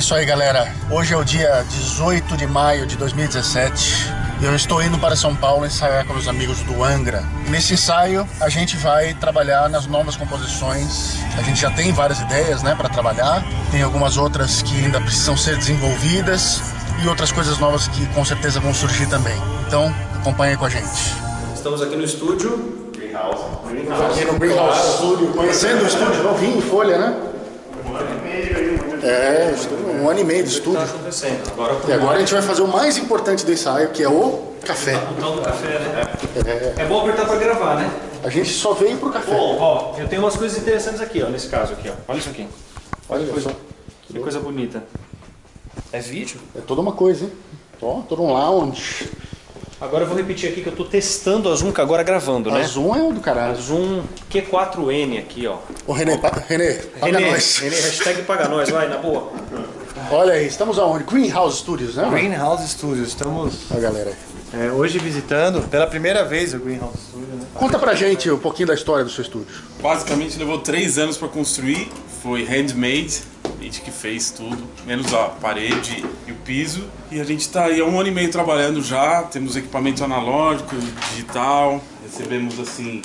isso aí, galera. Hoje é o dia 18 de maio de 2017. Eu estou indo para São Paulo ensaiar com meus amigos do Angra. Nesse ensaio, a gente vai trabalhar nas novas composições. A gente já tem várias ideias, né, para trabalhar. Tem algumas outras que ainda precisam ser desenvolvidas e outras coisas novas que com certeza vão surgir também. Então, acompanhe com a gente. Estamos aqui no estúdio Greenhouse. Estamos aqui no Greenhouse Studio, conhecendo o estúdio novinho em folha, né? É, um ano e meio de estudo. E agora a gente vai fazer o mais importante do ensaio, que é o café. O tal do café, né? É bom apertar pra gravar, né? A gente só veio pro café. Ó, eu tenho umas coisas interessantes aqui, ó, nesse caso aqui, ó. Olha isso aqui. Olha só. Que coisa bonita. É vídeo? É toda uma coisa, hein? Ó, todo um lounge. Agora eu vou repetir aqui que eu tô testando a Zoom, que agora gravando, né? A Zoom é o do caralho. A Zoom Q4N aqui, ó. Ô Renê, paga nós. Renê, hashtag paga nós, vai, na boa. Olha aí, estamos aonde? Greenhouse Studios, né? Greenhouse Studios, estamos... Olha a galera aí. É, hoje visitando pela primeira vez o Greenhouse Studios, né? Conta pra gente um pouquinho da história do seu estúdio. Basicamente levou 3 anos pra construir, foi handmade. A gente que fez tudo, menos a parede e o piso. E a gente está aí há 1 ano e meio trabalhando já, temos equipamento analógico, digital, recebemos assim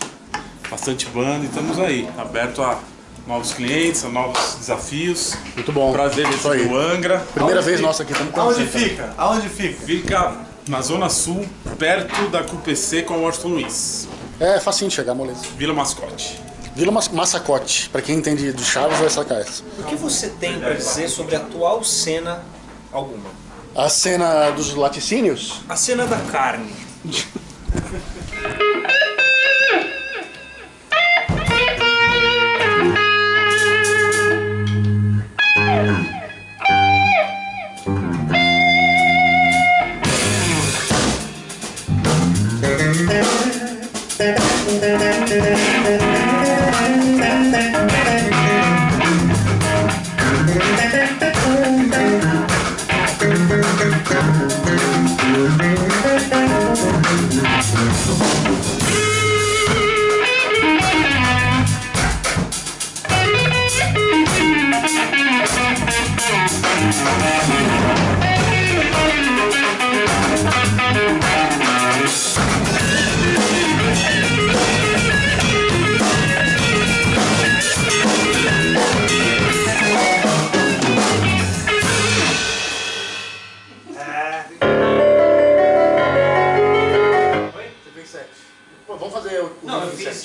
bastante banda e estamos aí, aberto a novos clientes, a novos desafios. Muito bom. Prazer receber o Angra. Primeira vez nossa aqui. Aonde fica? Aonde fica? Fica na Zona Sul, perto da QPC com o Washington Luiz. É facinho de chegar, moleza. Vila Mascote. Vila Mascote, para quem entende do Chaves vai sacar essa. O que você tem para dizer sobre a atual cena alguma? A cena dos laticínios? A cena da carne.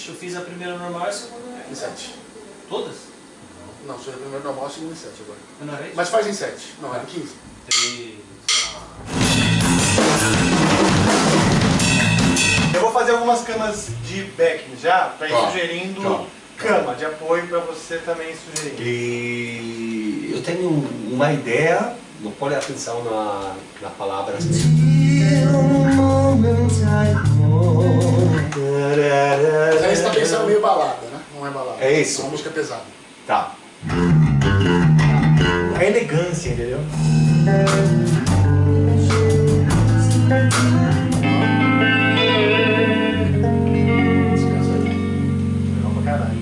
Eu fiz a primeira normal e a segunda em 7. Todas? Não, só a primeira normal e a segunda em 7 agora. Não era isso? Mas faz em 7, não, era em 15. 3. Eu vou fazer algumas camas de backing já, pra ir sugerindo cama de apoio pra você também sugerir. E eu tenho uma ideia, não pode atenção na palavra. Mas você tá pensando meio balada, né? Não é balada. É isso. É uma música pesada. Tá. É elegância, entendeu? Legal pra caralho.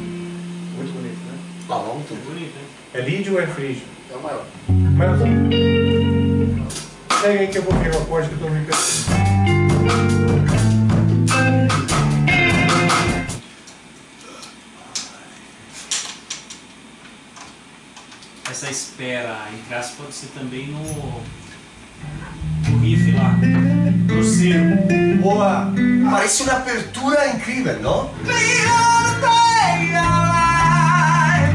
Muito bonito, né? Tá bom, tudo bonito, hein? É lead ou é frígio? É o maior. Mas... Segue aí que eu vou pegar o corte que eu tô me pensando. Essa espera em graça pode ser também no riff lá, no circo. Boa! Parece uma abertura incrível, não?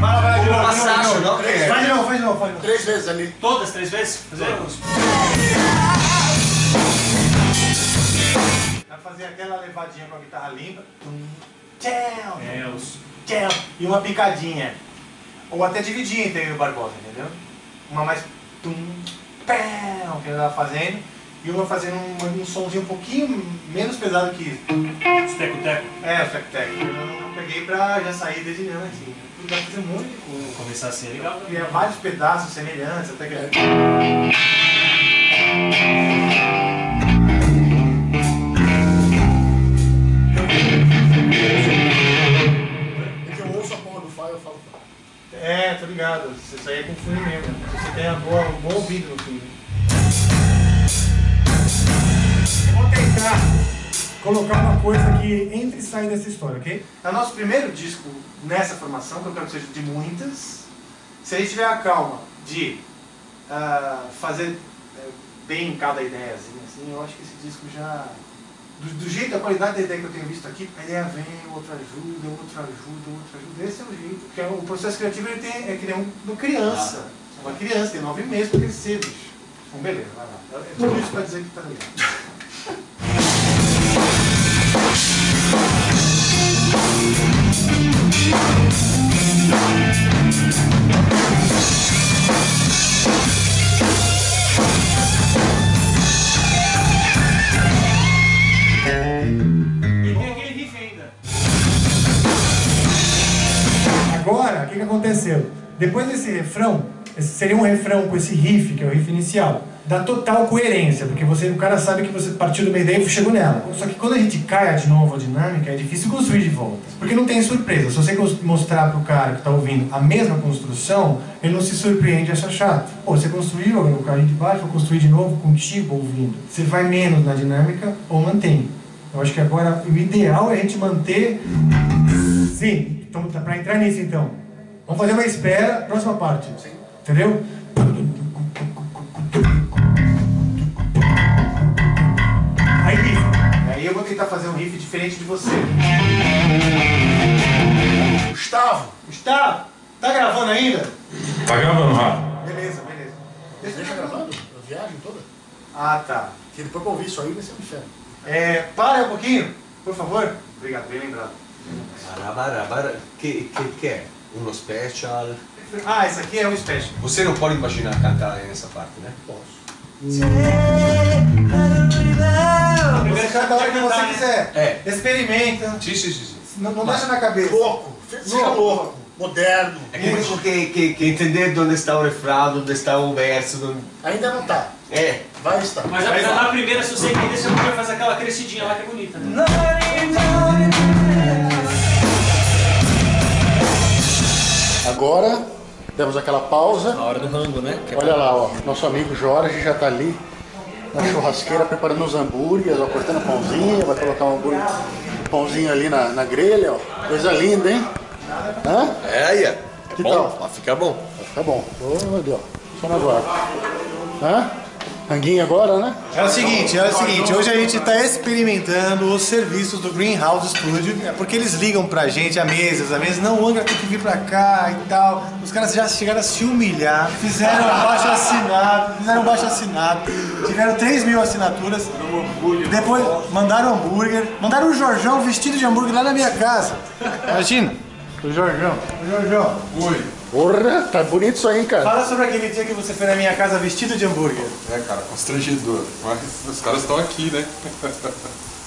Uma passagem, não? Faz de novo. 3 vezes ali. Todas 3 vezes? Fazemos. Vai fazer aquela levadinha com a guitarra limpa. E uma picadinha. Ou até dividir entre o Barbosa, entendeu? Uma mais pão, que ele tava fazendo, e uma fazendo um somzinho um pouquinho menos pesado que isso. Os teco-teco? É, os teco-teco. Eu peguei pra já sair dedilhando assim. Dá pra fazer muito coisa. Começar assim é legal. Né? Criar vários pedaços semelhantes, até que... É que eu ouço a porra do file e eu falo... É, tô ligado. Isso aí é com fone mesmo. Você tem um bom ouvido no fone. Vou tentar colocar uma coisa que entre e sai dessa história, ok? É o nosso primeiro disco nessa formação, que eu quero que seja de muitas. Se a gente tiver a calma de fazer bem cada ideia, assim, eu acho que esse disco já... Do jeito, da qualidade da ideia que eu tenho visto aqui, a ideia vem, outra ajuda, esse é o jeito. Porque o processo criativo ele tem, é que nem uma criança. Uma criança tem 9 meses para crescer, bicho. Então, beleza, vai lá. É tudo isso para dizer que tá ligado. Agora, o que aconteceu? Depois desse refrão, esse seria um refrão com esse riff, que é o riff inicial, dá total coerência, porque você, o cara sabe que você partiu de uma ideia e chegou nela. Só que quando a gente cai de novo a dinâmica, é difícil construir de volta. Porque não tem surpresa. Se você mostrar pro cara que está ouvindo a mesma construção, ele não se surpreende e acha chato. Pô, você construiu, eu caí de baixo, vou construir de novo contigo ouvindo. Você vai menos na dinâmica ou mantém. Eu acho que agora o ideal é a gente manter... Sim. Então, para entrar nisso, então, vamos fazer uma espera, próxima parte. Sim. Entendeu? Aí, riff. Aí eu vou tentar fazer um riff diferente de você. Gustavo, tá gravando ainda? Tá gravando, Rafa. Beleza. Deixa tá gravando? A viagem toda? Ah, tá. Porque depois que eu ouvir isso aí, vai ser um inferno. Para um pouquinho, por favor. Obrigado, bem lembrado. Que é? Um special? Ah, esse aqui é um special. Você não pode imaginar cantar nessa parte, né? Posso. Você canta a hora que você quiser. É. Experimenta. Sim. Não deixa na cabeça. Louco. Fica louco. Moderno. É como que entender onde está o refrão, onde está o verso. Ainda não tá. É. Vai estar. Mas apesar na primeira, se você entender, você não vai fazer aquela crescidinha lá que é bonita. Né? Agora, demos aquela pausa. Na hora do rango, né? Olha lá, ó. Nosso amigo Jorge já tá ali na churrasqueira preparando os hambúrgueres, ó, cortando pãozinho, vai colocar um hambúrguer, pãozinho ali na grelha, ó. Coisa linda, hein? Hã? É. Que tal? Vai ficar bom. Vai ficar bom. Ô, meu Deus. Só na guarda. Hã? Ranguinho agora, né? É o seguinte, hoje a gente está experimentando os serviços do Greenhouse Studio, porque eles ligam pra gente às mesas, não, o Angra tem que vir pra cá e tal. Os caras já chegaram a se humilhar, fizeram um baixo assinado, tiveram 3.000 assinaturas, depois mandaram hambúrguer, mandaram o Jorjão vestido de hambúrguer lá na minha casa. Imagina, o Jorjão. Oi. Porra, tá bonito isso aí, cara. Fala sobre aquele dia que você foi na minha casa vestido de hambúrguer. É, cara, constrangedor. Mas os caras estão aqui, né?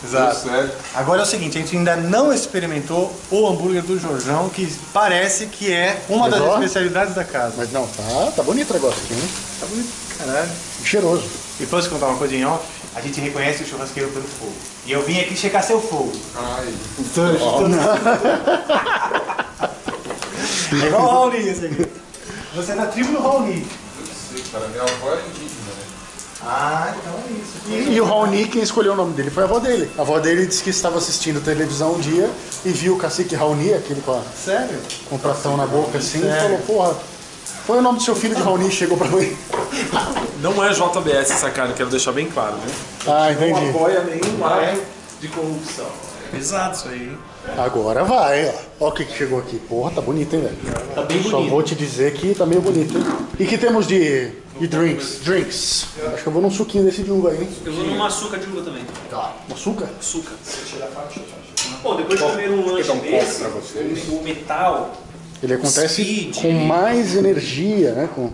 Exato. Agora é o seguinte, a gente ainda não experimentou o hambúrguer do Jorjão, que parece que é uma das especialidades da casa. Mas não, tá bonito o negócio aqui, né? Tá bonito, caralho. Cheiroso. E posso contar uma coisinha, ó? A gente reconhece o churrasqueiro pelo fogo. E eu vim aqui checar seu fogo. Ai. Então, é igual o Raoni, esse aqui. Você é da tribo do Raoni. Eu sei, cara. Minha avó é indígena, né? Ah, então é isso. E o Raoni, quem escolheu o nome dele foi a avó dele. A avó dele disse que estava assistindo televisão um dia e viu o cacique Raoni, aquele com um pratão na boca assim, e falou, porra, foi o nome do seu filho de Raoni, chegou pra mim. Não é JBS essa cara, quero deixar bem claro, né? Ah, entendi. Não apoia nenhum ato de corrupção. Pesado isso aí, hein? Agora vai, ó. Ó o que chegou aqui. Porra, tá bonito, hein, velho? Tá bem bonito. Só vou te dizer que tá meio bonito, hein? E que temos de drinks? Drinks. Acho que eu vou num suquinho desse de uva aí, hein? Eu vou numa açúcar de uva também. Tá. Uma açúcar? Açúcar. Pô, depois de comer um lanche desse, o metal... Ele acontece speed, com mais energia, né? Com...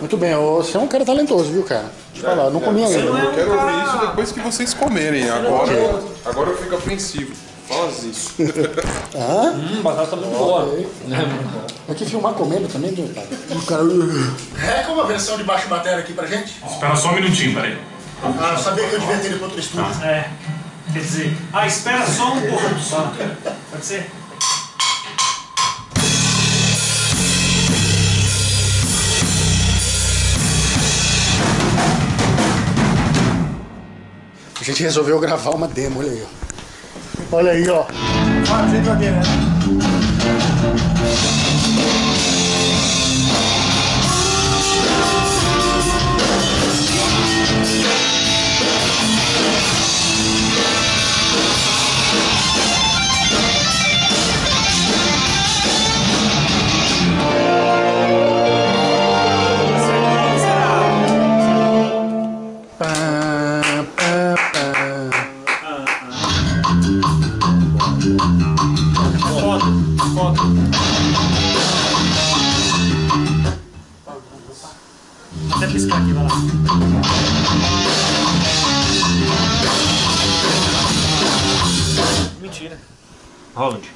Muito bem, você é um cara talentoso, viu, cara? Deixa eu falar, não comia ainda. Eu quero ouvir isso depois que vocês comerem. Agora eu fico apreensivo. Faz isso. Ah? Batata muito boa. Vai que filmar comendo também, viu, cara? É uma versão de baixo bateria aqui pra gente? Espera só um minutinho, peraí. Ah, eu sabia que eu devia ter ido pra outro estúdio. É. Quer dizer, espera só um pouco. Só. Pode ser? gente resolveu gravar uma demo, olha aí. Olha aí, ó. Ah, sempre aqui, né? Mentira. Holland.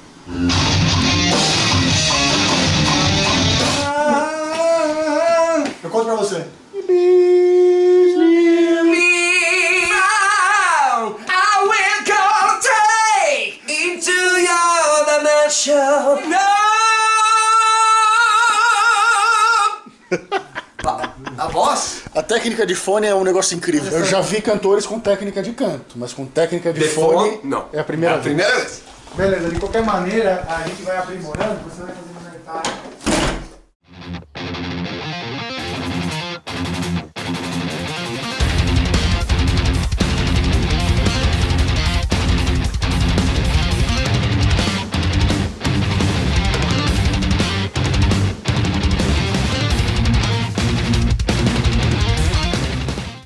Eu conto pra você. A voz? A técnica de fone é um negócio incrível. Eu já vi cantores com técnica de canto, mas com técnica de fone não. É a primeira vez. Beleza, de qualquer maneira, a gente vai aprimorando, você vai fazendo uma guitarra.